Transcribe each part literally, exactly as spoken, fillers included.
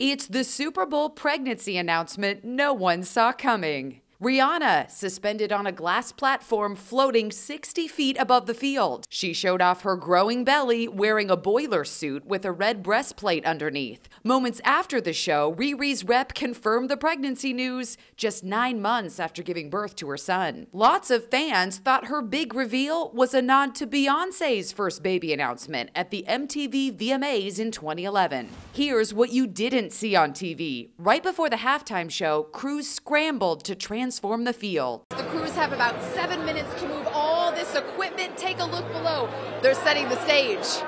It's the Super Bowl pregnancy announcement no one saw coming. Rihanna, suspended on a glass platform floating sixty feet above the field. She showed off her growing belly wearing a boiler suit with a red breastplate underneath. Moments after the show, Riri's rep confirmed the pregnancy news just nine months after giving birth to her son. Lots of fans thought her big reveal was a nod to Beyoncé's first baby announcement at the M T V V M As in twenty eleven. Here's what you didn't see on T V. Right before the halftime show, crews scrambled to transform Transform the field. The crews have about seven minutes to move all this equipment. Take a look below. They're setting the stage.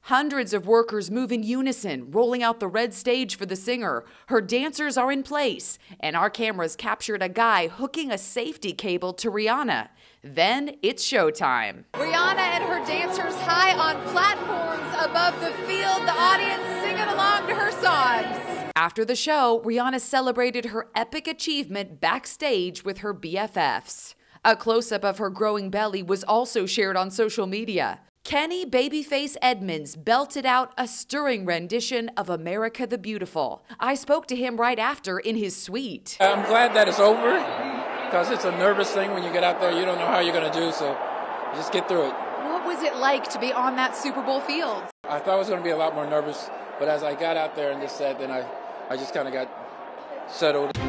Hundreds of workers move in unison, rolling out the red stage for the singer. Her dancers are in place, and our cameras captured a guy hooking a safety cable to Rihanna. Then it's showtime. Rihanna and her dancers high on platforms above the field. The audience singing along to her songs. After the show, Rihanna celebrated her epic achievement backstage with her B F Fs. A close-up of her growing belly was also shared on social media. Kenny Babyface Edmonds belted out a stirring rendition of America the Beautiful. I spoke to him right after in his suite. I'm glad that it's over, because it's a nervous thing when you get out there. You don't know how you're going to do, so just get through it. What was it like to be on that Super Bowl field? I thought I was going to be a lot more nervous, but as I got out there and just said, then I... I just kind of got settled.